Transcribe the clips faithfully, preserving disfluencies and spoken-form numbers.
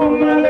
Anda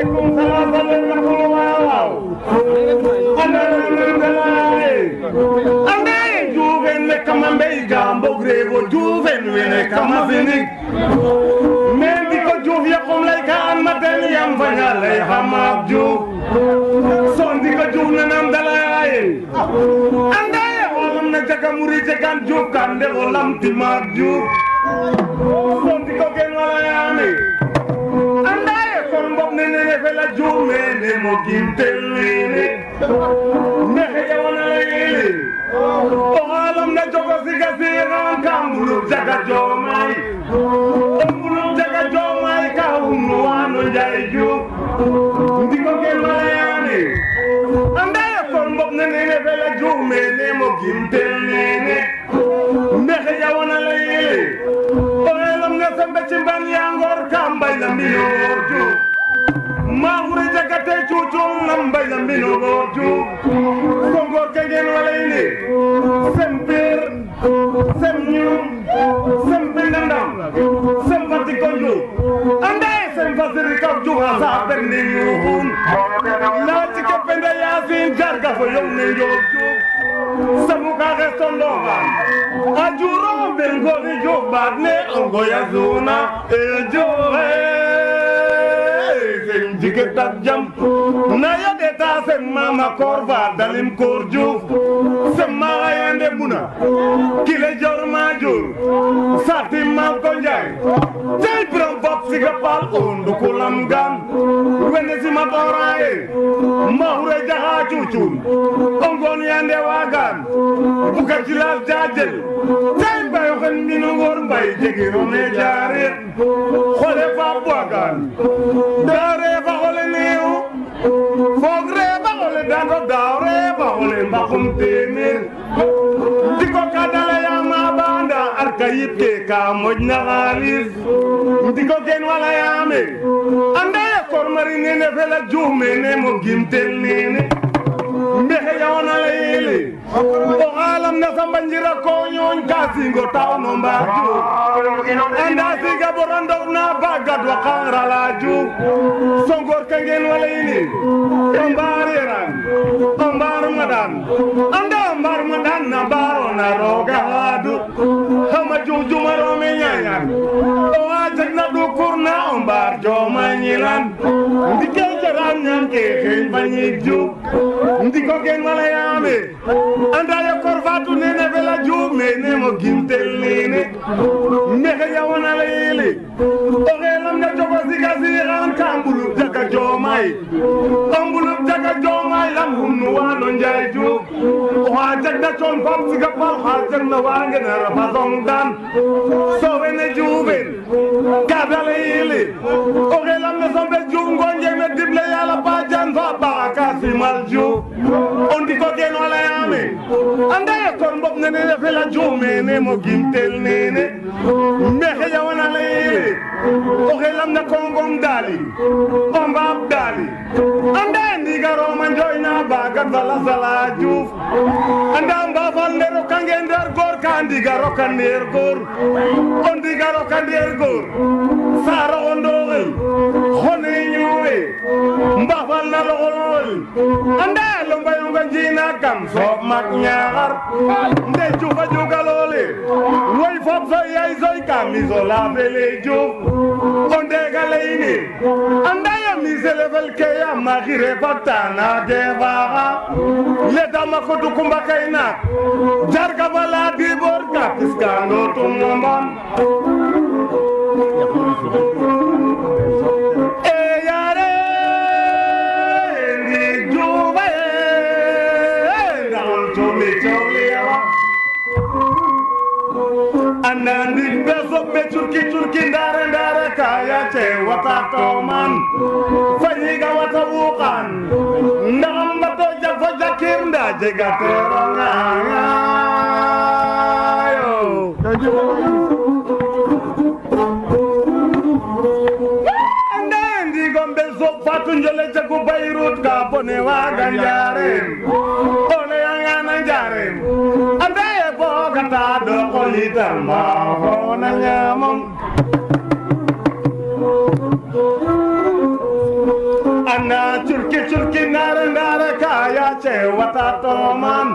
Ana chulki chulki nara nara kaya che wata toman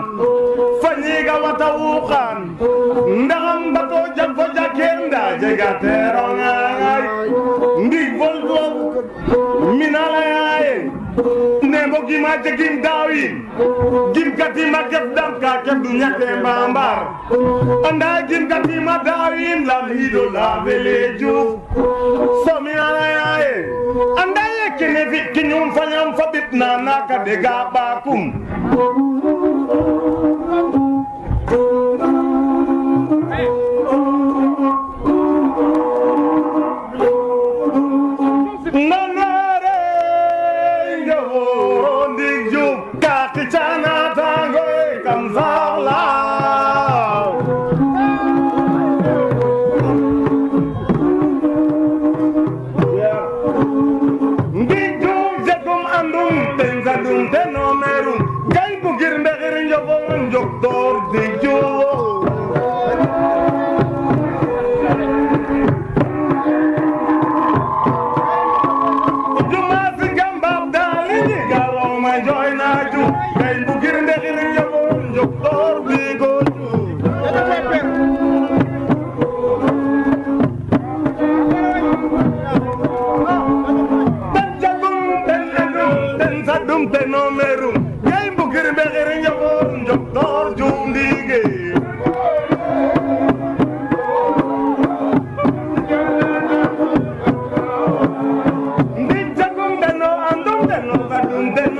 fanyiga wata ukan ndamba to japo jakenda jegateronga ndig volvo minala yae nembo gima jekim dawin gim katima kebdam ka kebunya kembambar anda gim katima dawin lamhido la veleju so minala yae anda Kenevik kinyum fanyam fabit nana kadega bakum. Nana rey gavorondik juk kakichana tangoy kamzala. Doctor de yo you must come back darling girl my joy na you they bugir de girin yo doctor de go tan jadum tan jadum tan jadum te no merum gay bugir de girin yo Then